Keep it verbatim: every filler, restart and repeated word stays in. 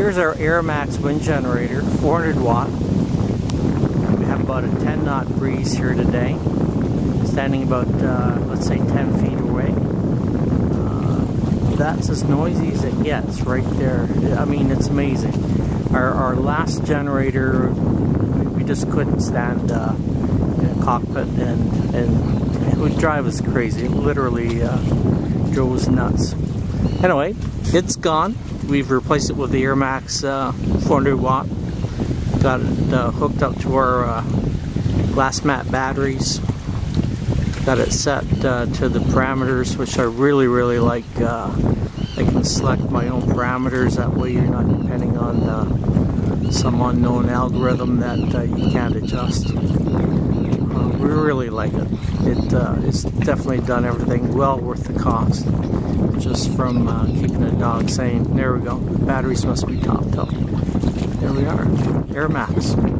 Here's our AirMaax wind generator, four hundred watt. We have about a ten knot breeze here today, standing about, uh, let's say, ten feet away. Uh, that's as noisy as it gets right there. I mean, it's amazing. Our, our last generator, we just couldn't stand uh, in a cockpit, and, and it would drive us crazy. It literally uh, drove us nuts. Anyway, it's gone. We've replaced it with the AirMaax uh, four hundred watt. Got it uh, hooked up to our uh, glass mat batteries. Got it set uh, to the parameters, which I really, really like. Uh, I can select my own parameters. That way you're not depending on uh, some unknown algorithm that uh, you can't adjust. Uh, we really like it. It uh, it's definitely done everything well worth the cost. Just from uh, keeping the dog sane. There we go. The batteries must be topped up. There we are. AirMaax.